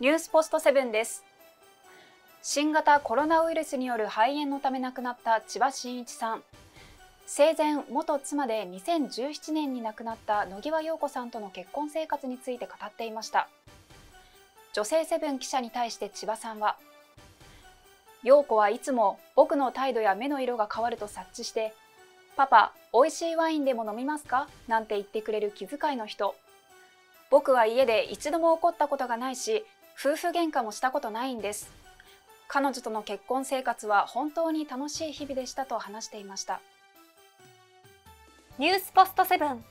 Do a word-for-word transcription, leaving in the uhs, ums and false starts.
ニュースポストセブンです。新型コロナウイルスによる肺炎のため亡くなった千葉真一さん。生前、元妻でにせんじゅうななねんに亡くなった野際陽子さんとの結婚生活について語っていました。女性セブン記者に対して千葉さんは、陽子はいつも僕の態度や目の色が変わると察知して、パパ、おいしいワインでも飲みますかなんて言ってくれる気遣いの人。僕は家で一度も怒ったことがないし、夫婦喧嘩もしたことないんです。彼女との結婚生活は本当に楽しい日々でしたと話していました。ニュースポストセブン。